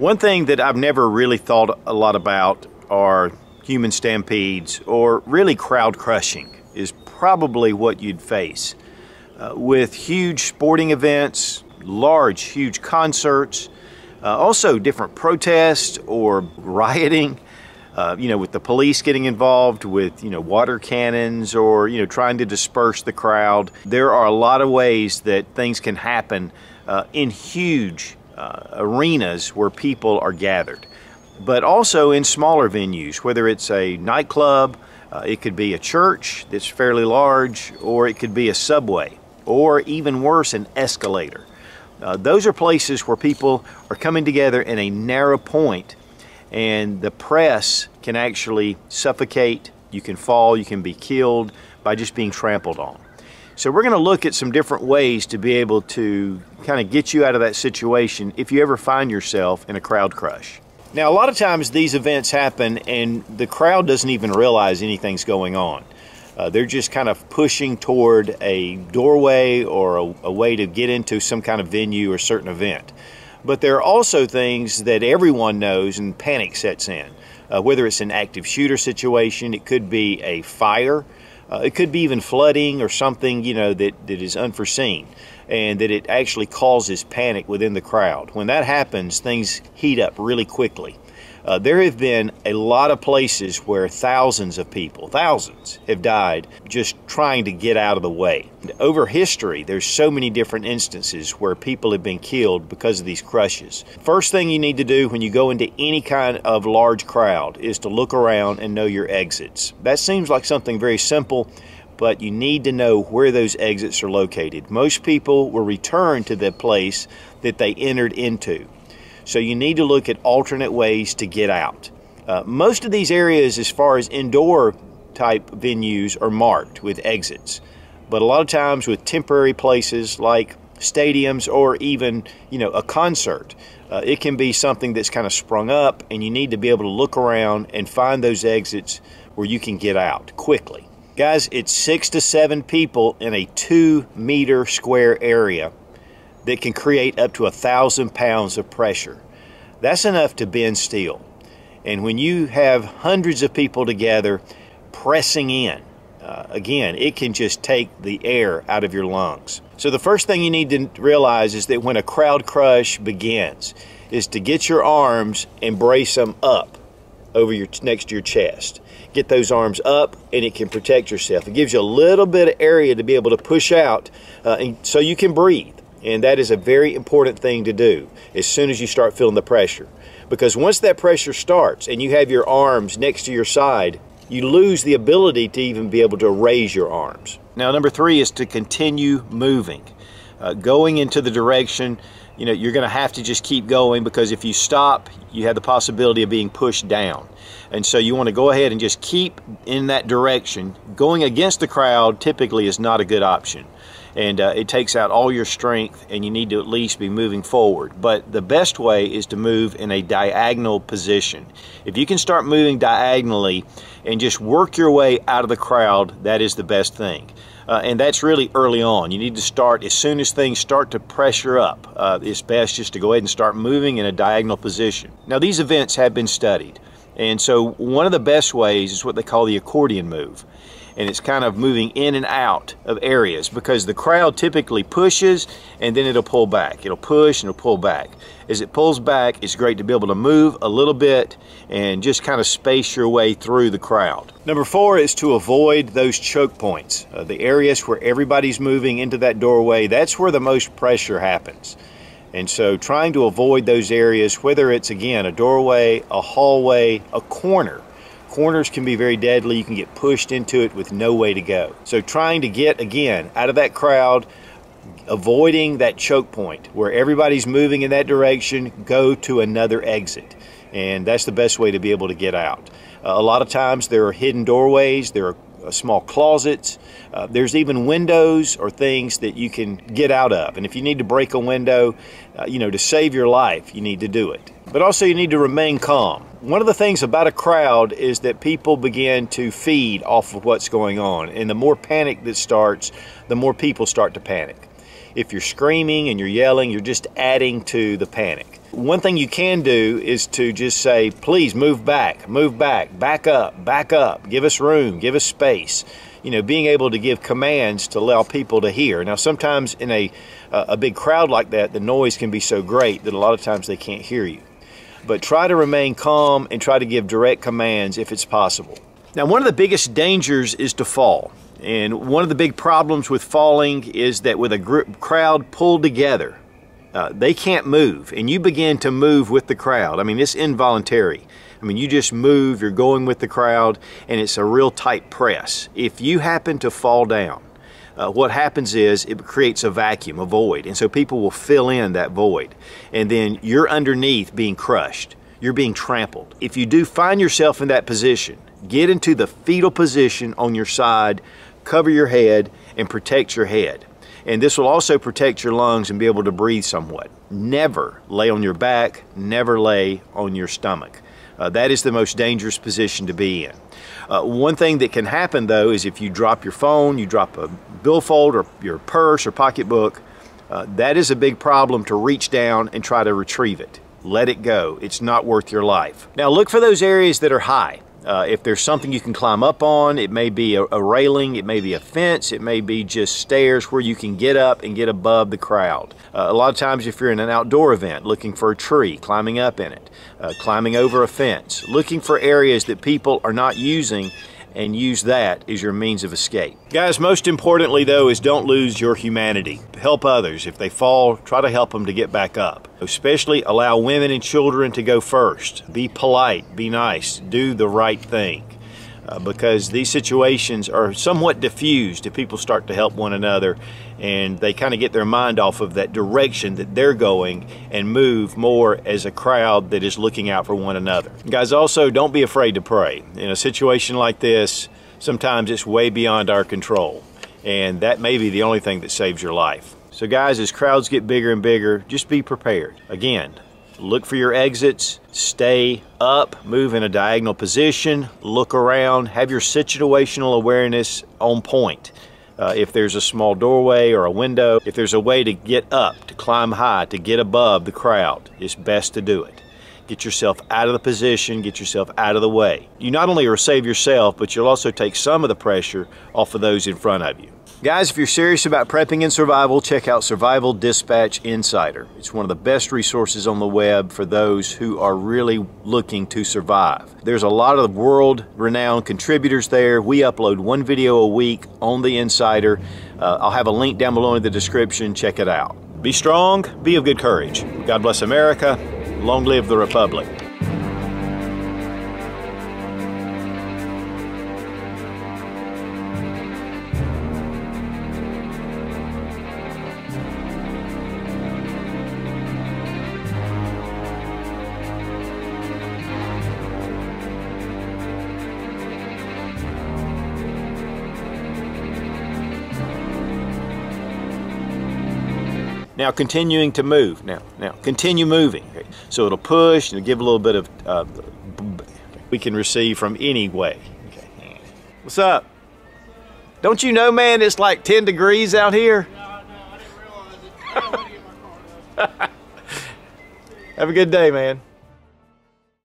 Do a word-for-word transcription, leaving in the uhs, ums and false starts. One thing that I've never really thought a lot about are human stampedes, or really crowd crushing is probably what you'd face. Uh, with huge sporting events, large, huge concerts, uh, also different protests or rioting, uh, you know, with the police getting involved with, you know, water cannons or, you know, trying to disperse the crowd. There are a lot of ways that things can happen uh, in huge uh, arenas where people are gathered. But also in smaller venues, whether it's a nightclub, uh, it could be a church that's fairly large, or it could be a subway, or even worse, an escalator. Uh, those are places where people are coming together in a narrow point, and the press can actually suffocate. You can fall, you can be killed by just being trampled on. So we're going to look at some different ways to be able to kind of get you out of that situation if you ever find yourself in a crowd crush. Now, a lot of times these events happen and the crowd doesn't even realize anything's going on. Uh, they're just kind of pushing toward a doorway or a, a way to get into some kind of venue or certain event. But there are also things that everyone knows and panic sets in. Uh, whether it's an active shooter situation, it could be a fire, uh, it could be even flooding or something, you know, that, that is unforeseen, and that it actually causes panic within the crowd. When that happens, things heat up really quickly. Uh, there have been a lot of places where thousands of people, thousands, have died just trying to get out of the way. Over history, there's so many different instances where people have been killed because of these crushes. First thing you need to do when you go into any kind of large crowd is to look around and know your exits. That seems like something very simple, but you need to know where those exits are located. Most people will return to the place that they entered into. So you need to look at alternate ways to get out. Uh, most of these areas, as far as indoor type venues, are marked with exits. But a lot of times with temporary places like stadiums or even, you know, a concert, uh, it can be something that's kind of sprung up, and you need to be able to look around and find those exits where you can get out quickly. Guys, it's six to seven people in a two meter square area that can create up to a thousand pounds of pressure. That's enough to bend steel. And when you have hundreds of people together pressing in, uh, again, it can just take the air out of your lungs. So the first thing you need to realize is that when a crowd crush begins, is to get your arms and brace them up over your next to your chest. Get those arms up and it can protect yourself. It gives you a little bit of area to be able to push out uh, and so you can breathe. And that is a very important thing to do as soon as you start feeling the pressure. Because once that pressure starts and you have your arms next to your side, you lose the ability to even be able to raise your arms. Now, number three is to continue moving. Uh, going into the direction, you know, you're going to have to just keep going, because if you stop, you have the possibility of being pushed down. And so you want to go ahead and just keep in that direction. Going against the crowd typically is not a good option. And uh, it takes out all your strength, and you need to at least be moving forward. But the best way is to move in a diagonal position. If you can start moving diagonally and just work your way out of the crowd, that is the best thing. Uh, and that's really early on. You need to start as soon as things start to pressure up. Uh, it's best just to go ahead and start moving in a diagonal position. Now, these events have been studied. And so one of the best ways is what they call the accordion move. And it's kind of moving in and out of areas, because the crowd typically pushes and then it'll pull back. It'll push and it'll pull back. As it pulls back, it's great to be able to move a little bit and just kind of space your way through the crowd. Number four is to avoid those choke points. Uh, the areas where everybody's moving into that doorway, that's where the most pressure happens. And so trying to avoid those areas, whether it's, again, a doorway, a hallway, a corner. Corners can be very deadly. You can get pushed into it with no way to go. So trying to get, again, out of that crowd, avoiding that choke point where everybody's moving in that direction, go to another exit. And that's the best way to be able to get out. Uh, a lot of times there are hidden doorways, there are uh, small closets, uh, there's even windows or things that you can get out of. And if you need to break a window, uh, you know, to save your life, you need to do it. But also you need to remain calm. One of the things about a crowd is that people begin to feed off of what's going on. And the more panic that starts, the more people start to panic. If you're screaming and you're yelling, you're just adding to the panic. One thing you can do is to just say, please move back, move back, back up, back up, give us room, give us space. You know, being able to give commands to allow people to hear. Now, sometimes in a, a big crowd like that, the noise can be so great that a lot of times they can't hear you. But try to remain calm and try to give direct commands if it's possible. Now, one of the biggest dangers is to fall. And one of the big problems with falling is that with a group, crowd pulled together, uh, they can't move. And you begin to move with the crowd. I mean, it's involuntary. I mean, you just move, you're going with the crowd, and it's a real tight press. If you happen to fall down, uh, what happens is it creates a vacuum, a void. And so people will fill in that void. And then you're underneath being crushed. You're being trampled. If you do find yourself in that position, get into the fetal position on your side, cover your head, and protect your head. And this will also protect your lungs and be able to breathe somewhat. Never lay on your back, never lay on your stomach. Uh, that is the most dangerous position to be in. Uh, one thing that can happen, though, is if you drop your phone, you drop a billfold or your purse or pocketbook, uh, that is a big problem to reach down and try to retrieve it. Let it go. It's not worth your life. Now look for those areas that are high. Uh, if there's something you can climb up on, it may be a, a railing, it may be a fence, it may be just stairs where you can get up and get above the crowd. Uh, a lot of times if you're in an outdoor event, looking for a tree, climbing up in it, uh, climbing over a fence, looking for areas that people are not using and use that as your means of escape. Guys, most importantly though is don't lose your humanity. Help others. If they fall, try to help them to get back up. Especially allow women and children to go first. Be polite, be nice, do the right thing. Uh, because these situations are somewhat diffused if people start to help one another and they kind of get their mind off of that direction that they're going and move more as a crowd that is looking out for one another. Guys, also don't be afraid to pray. In a situation like this, sometimes it's way beyond our control, and that may be the only thing that saves your life. So guys, as crowds get bigger and bigger, just be prepared. Again, look for your exits, stay up, move in a diagonal position, look around, have your situational awareness on point. Uh, if there's a small doorway or a window, if there's a way to get up, to climb high, to get above the crowd, it's best to do it. Get yourself out of the position, get yourself out of the way. You not only will save yourself, but you'll also take some of the pressure off of those in front of you. Guys, if you're serious about prepping and survival, check out Survival Dispatch Insider. It's one of the best resources on the web for those who are really looking to survive. There's a lot of world-renowned contributors there. We upload one video a week on the Insider. Uh, I'll have a link down below in the description. Check it out. Be strong, be of good courage. God bless America. Long live the Republic. Now continuing to move, now, now continue moving. Okay. So it'll push and give a little bit of, uh, we can receive from any way. Okay. What's up? Don't you know, man, it's like ten degrees out here? No, no, I didn't realize it. I don't want to get my car. Have a good day, man.